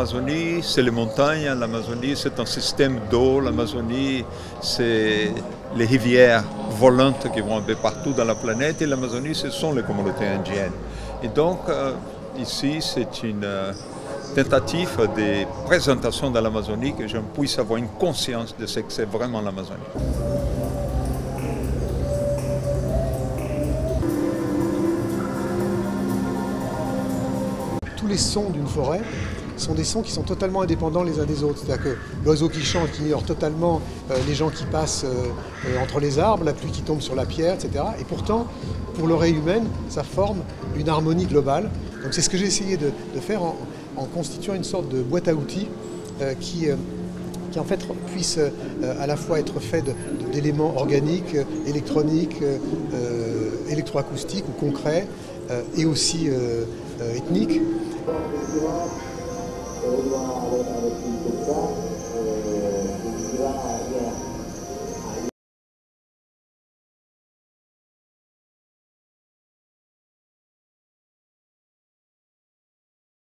l'Amazonie, c'est les montagnes, l'Amazonie, c'est un système d'eau, l'Amazonie, c'est les rivières volantes qui vont un peu partout dans la planète, et l'Amazonie, ce sont les communautés indiennes. Et donc, ici, c'est une tentative de présentation de l'Amazonie, que j'en puisse avoir une conscience de ce que c'est vraiment l'Amazonie. Tous les sons d'une forêt sont des sons qui sont totalement indépendants les uns des autres. C'est-à-dire que l'oiseau qui chante, qui ignore totalement les gens qui passent entre les arbres, la pluie qui tombe sur la pierre, etc. Et pourtant, pour l'oreille humaine, ça forme une harmonie globale. Donc c'est ce que j'ai essayé de faire en constituant une sorte de boîte à outils qui en fait puisse à la fois être fait d'éléments organiques, électroniques, électroacoustiques ou concrets, et aussi ethniques. Thank you.